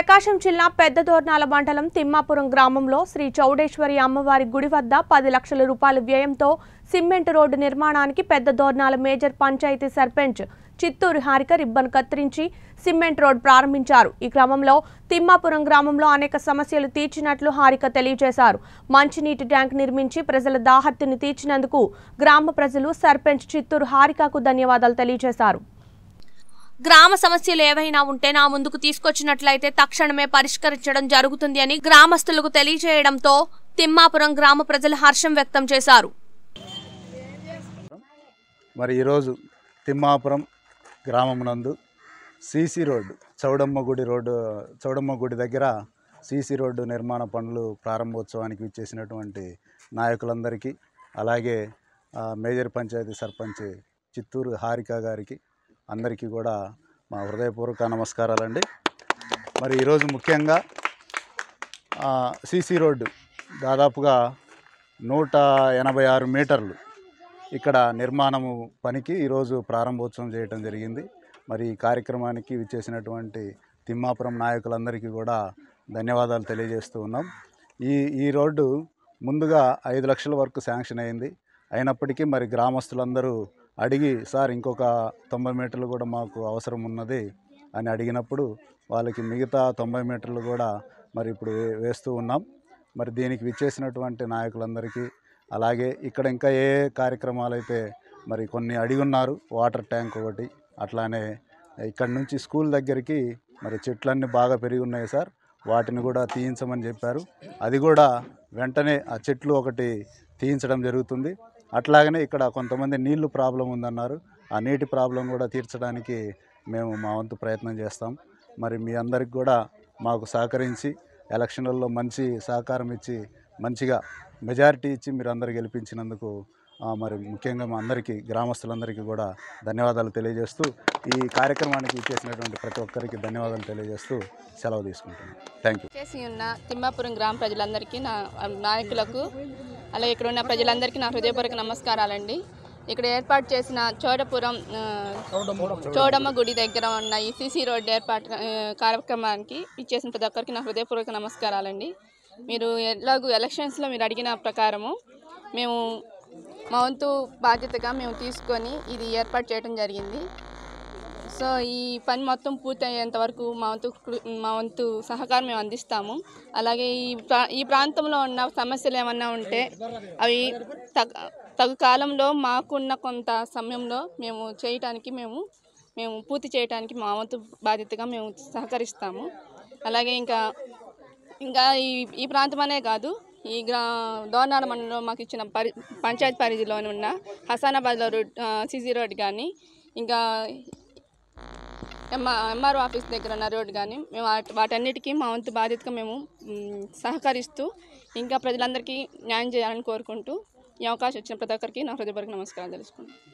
ప్రకాశం జిల్లా పెద్దదోర్నాల మండలం తిమ్మాపురం గ్రామంలో శ్రీ చౌడేశ్వరి అమ్మవారి గుడి వద్ద 10 లక్షల రూపాయల వ్యయంతో సిమెంట్ రోడ్డు నిర్మాణానికి పెద్దదోర్నాల మేజర్ పంచాయతీ సర్పంచ్ చిత్తూరి హారిక రిబ్బన్ కత్తిరించి సిమెంట్ రోడ్ ప్రారంభించారు. ఈ క్రమంలో తిమ్మాపురం గ్రామంలో అనేక సమస్యలు తీర్చినట్లు హారిక తెలియజేశారు. మంచినీటి ట్యాంక్ నిర్మించి ప్రజల దాహర్తిని తీర్చినందుకు గ్రామ ప్రజలు సర్పంచ్ చిత్తూరి హారికకు ధన్యవాదాలు తెలియజేశారు. గ్రామ సమస్యలు ఏవైనా ఉంటే నా ముందుకు తీసుకొచ్చినట్లయితే తక్షణమే పరిష్కరించడం జరుగుతుంది అని గ్రామస్తులకు తెలియజేయడంతో తిమ్మాపురం గ్రామ ప్రజలు హర్షం వ్యక్తం చేశారు. మరి ఈరోజు తిమ్మాపురం గ్రామం నందు సీసీ రోడ్డు చౌడమ్మ గుడి దగ్గర సీసీ రోడ్డు నిర్మాణ పనులు ప్రారంభోత్సవానికి విచ్చేసినటువంటి నాయకులందరికీ, అలాగే మేజర్ పంచాయతీ సర్పంచ్ చిత్తూరు హారిక గారికి అందరికీ కూడా మా హృదయపూర్వక నమస్కారాలండి. మరి ఈరోజు ముఖ్యంగా సీసీ రోడ్డు దాదాపుగా 186 మీటర్లు ఇక్కడ నిర్మాణము పనికి ఈరోజు ప్రారంభోత్సవం చేయడం జరిగింది. మరి ఈ కార్యక్రమానికి విచ్చేసినటువంటి తిమ్మాపురం నాయకులందరికీ కూడా ధన్యవాదాలు తెలియజేస్తూ ఉన్నాం. ఈ రోడ్డు ముందుగా 5 లక్షల వరకు శాంక్షన్ అయింది. అయినప్పటికీ మరి గ్రామస్తులందరూ అడిగి, సార్ ఇంకొక 90 మీటర్లు కూడా మాకు అవసరం ఉన్నది అని అడిగినప్పుడు వాళ్ళకి మిగతా 90 మీటర్లు కూడా మరి ఇప్పుడు వేస్తూ ఉన్నాం. మరి దీనికి విచ్చేసినటువంటి నాయకులందరికీ, అలాగే ఇక్కడ ఇంకా ఏ కార్యక్రమాలు అయితే మరి కొన్ని అడిగి ఉన్నారు. వాటర్ ట్యాంక్ ఒకటి, అట్లానే ఇక్కడ నుంచి స్కూల్ దగ్గరికి మరి చెట్లన్నీ బాగా పెరిగి ఉన్నాయి సార్, వాటిని కూడా తీయించమని చెప్పారు. అది కూడా వెంటనే ఆ చెట్లు ఒకటి తీయించడం జరుగుతుంది. అట్లాగనే ఇక్కడ కొంతమంది నీళ్లు ప్రాబ్లం ఉందన్నారు. ఆ నీటి ప్రాబ్లం కూడా తీర్చడానికి మేము మా వంతు ప్రయత్నం చేస్తాం. మరి మీ అందరికి కూడా మాకు సహకరించి ఎలక్షన్లలో మంచి సహకారం ఇచ్చి మంచిగా మెజారిటీ ఇచ్చి మీరు అందరు గెలిపించినందుకు మరి ముఖ్యంగా మా అందరికీ గ్రామస్తులందరికీ కూడా ధన్యవాదాలు తెలియజేస్తూ, ఈ కార్యక్రమానికి ఇచ్చేసినటువంటి ప్రతి ఒక్కరికి ధన్యవాదాలు తెలియజేస్తూ సెలవు తీసుకుంటున్నాను. Thank you. చేసి ఉన్న తిమ్మాపురం గ్రామ ప్రజలందరికీ, నా నాయకులకు, అలాగే ఇక్కడ ఉన్న ప్రజలందరికీ నా హృదయపూర్వక నమస్కారాలండి. ఇక్కడ ఏర్పాటు చేసిన చౌడమ్మ గుడి దగ్గర ఉన్న ఈ సీసీ రోడ్డు ఏర్పాటు కార్యక్రమానికి ఇచ్చేసిన ప్రతి ఒక్కరికి నా హృదయపూర్వక నమస్కారాలండి. మీరు ఎలాగూ ఎలక్షన్స్లో మీరు అడిగిన ప్రకారము మేము మా వంతు బాధ్యతగా మేము తీసుకొని ఇది ఏర్పాటు చేయడం జరిగింది. సో ఈ పని మొత్తం పూర్తయ్యేంత వరకు మా వంతు సహకారం మేము అందిస్తాము. అలాగే ఈ ప్రాంతంలో ఉన్న సమస్యలు ఏమన్నా ఉంటే అవి తగు కాలంలో మాకున్న కొంత సమయంలో మేము చేయటానికి మేము పూర్తి చేయడానికి మా వంతు బాధ్యతగా మేము సహకరిస్తాము. అలాగే ఇంకా ఈ ప్రాంతమనే కాదు, ఈ దోర్నాల మండలంలో మాకు ఇచ్చిన పంచాయతీ పరిధిలోని ఉన్న హసానాబాద్లో సీసీ రోడ్ కానీ, ఇంకా ఎంఆర్ఓ ఆఫీస్ దగ్గర ఉన్న రోడ్డు కానీ, మేము వాటన్నిటికీ మా వంతు బాధ్యతగా మేము సహకరిస్తూ ఇంకా ప్రజలందరికీ న్యాయం చేయాలని కోరుకుంటూ ఈ అవకాశం ఇచ్చిన ప్రతి ఒక్కరికి నా హృదయపూర్వక నమస్కారాలు తెలుసుకుంటాను.